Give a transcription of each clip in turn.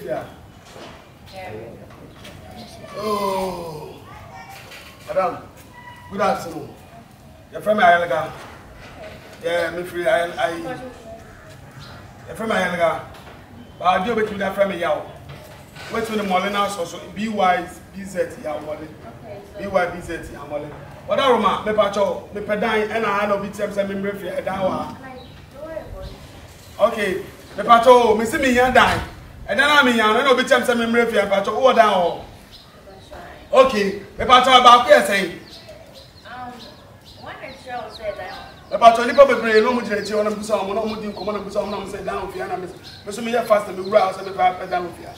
if you are. Oh, madam, good afternoon. You're from Ayalaga. Yeah, me free. I. You're from Ayalaga. But I do bet you that from Yao. Wait till the morning now, so BYBZ Yao morning. BYBZ Yao morning. What are you, ma? Me pacho, me pedai, and I have no BTM. So me free. Edawa. Okay, me pacho, me see me yanda. And then I'm young, I know which I'm some memory about your order. Okay, about your about here saying. One is show said that. About your little brain, no much, you want to do some, no more than common with someone and say down here. I'm assuming you're fast and you rouse and the vibe down here.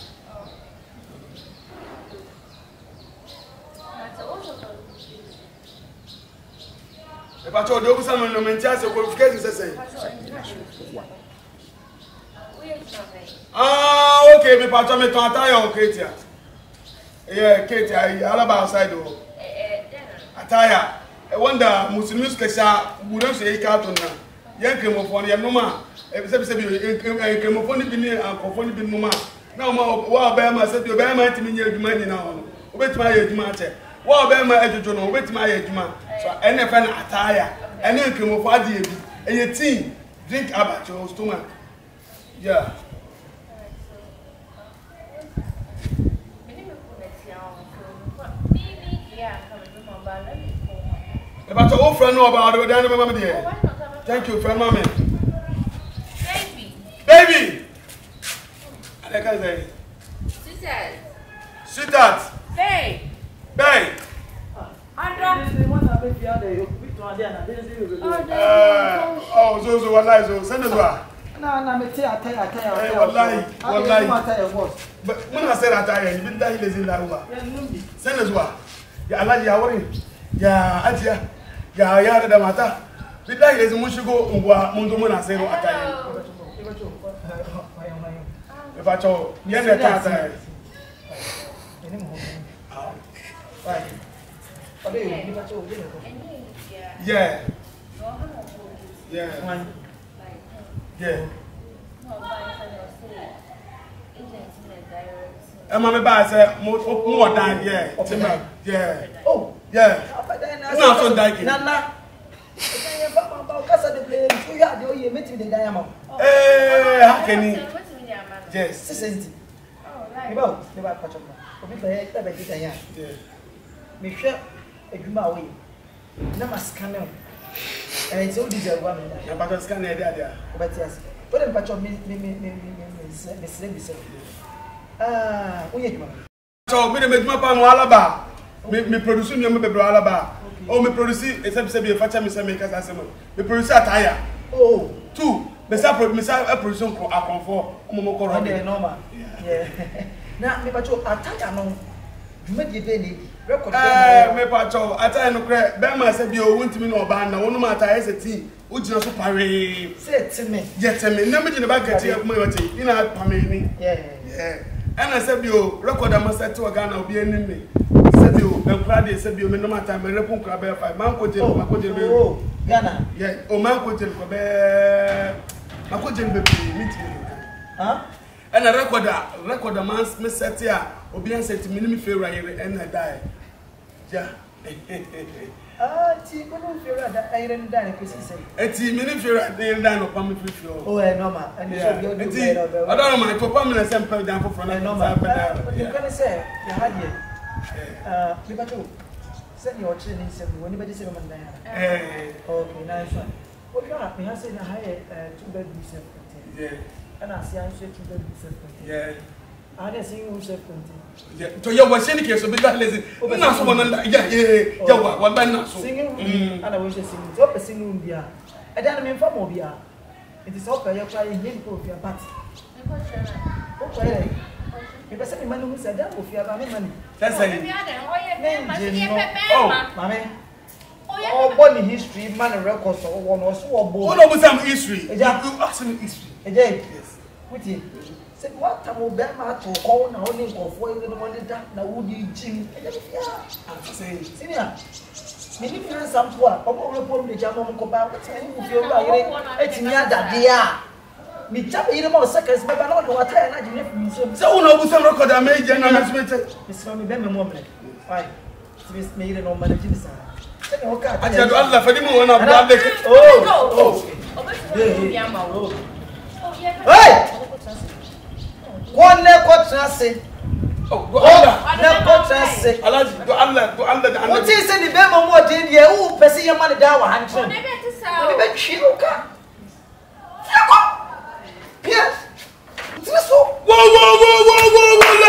About your dog, some of the mentors of qualifications, I say. Ah, okay, me patron me tantaya Katia. Yeah, Katia, I love outside though. Ataya. I wonder Muslims kesha wouldn't say carton now. Young cremophone, young noma. Except cremophone bin and cophone bin noma. Now, wow, Bama said you bear my team your demand now. Wait my demand. Wow, Bama education, wait my demand. So, any fan attire, any cremophone, and your team drink about your stomach. Yeah. About your old friend, no, about the dynamo there. Thank you, friend, mommy. Baby. Baby. I like that. Sweetheart. Sweetheart. Hey. Hey. Oh, Zozo, what lies? Send us back. No, me tell you, I tell you. But when I said I tell you, even that he lives in that room. Send us what? Yeah, I like your worry. Yeah, I tell you. Yeah, I heard the matter. With that he lives in Mushigo, Mundomona, say no attack. If I told you, yes, yeah. Yeah. Yeah. I'm a bad say more than yeah. Yeah. Oh, yeah. But then I'm not so dying. Nana, you met with the diamond. Hey, how can you? Yes. Oh, right. About and it's all these women. But it's kind of idea. But yes, but I'm patching me. Ah, who you? So, me producing your baby alaba. Oh, me producing except say be father me say make us assemble. Me producing attire. Oh, two. Me say production for comfort. Omo ko run. Normal. Yeah. Na me patching attire no. You make it any. Me pacho, ata enukre. Ben ma se bi o wunti mi no ba na wonu ma ata eseti. O jina so pare. Seti me. Yete me. Na me jina ba geti e mo yote. Ina pame ni. Yeah. Ana se bi o record am seti o Ghana obi eni me. Seti o enkra de se bi o me no ma ata me repon kra be 5. Man ko je be. Oh, Ghana. Yeah. O man ko je ko be. Man ko je be meet me. Huh? And a record a man's messetia, obedience to minimum favor and I die. Yeah. Ah, tea, couldn't feel that I didn't die, because he said. A tea, minimum favor, they didn't die upon me with you. Oh, I know, ma. And you I don't know, my performance and play down for an normal. But you're going to say, you had it. Liberto, send your children in seven, when anybody said, okay, nice one. What you are, I said, I had 2 bedrooms. Yeah. And I see I should do the yeah. I didn't see you self contained. Yeah. So you were saying case so big that lazy. Now someone yeah. What by now so. Singing and I wish singing. So person no be ah. I don't mean for mo be ah. It is up your try him for your party. Okay. You person me man who said that for your money. That's it. Oh, mama. Oh, born history man record so one was born. What about some history? You ask me history. Yes. What time to call now? Only for the money that now would you gym? Senior, many people some poor, or the German Copa, what time you feel like it's near that they are. Yes. Whoa, whoa, whoa, whoa, whoa, whoa,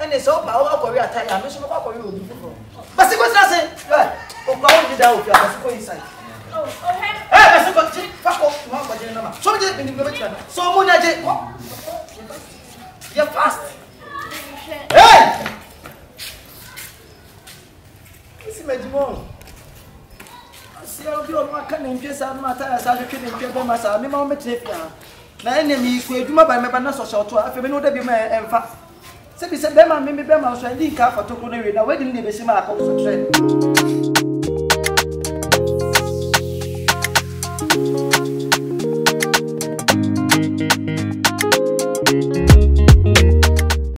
and it's all about what we are tired. I'm not sure what you do. But it was nothing. You're fast. Hey! This is my demon. I see how you are coming just out of my tires. I can get them myself. I'm not my enemy. Said, Bema, maybe Bema, so I didn't care for Tokonari. Now, where did they be?